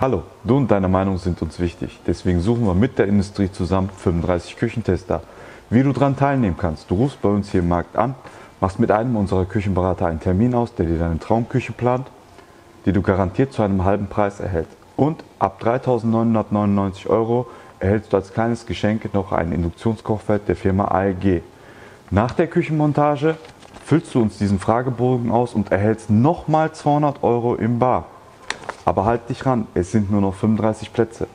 Hallo, du und deine Meinung sind uns wichtig. Deswegen suchen wir mit der Industrie zusammen 35 Küchentester. Wie du daran teilnehmen kannst, du rufst bei uns hier im Markt an, machst mit einem unserer Küchenberater einen Termin aus, der dir deine Traumküche plant, die du garantiert zu einem halben Preis erhältst. Und ab 3.999 € erhältst du als kleines Geschenk noch einen Induktionskochfeld der Firma AEG. Nach der Küchenmontage füllst du uns diesen Fragebogen aus und erhältst nochmal 200 € in bar. Aber halt dich ran, es sind nur noch 35 Plätze.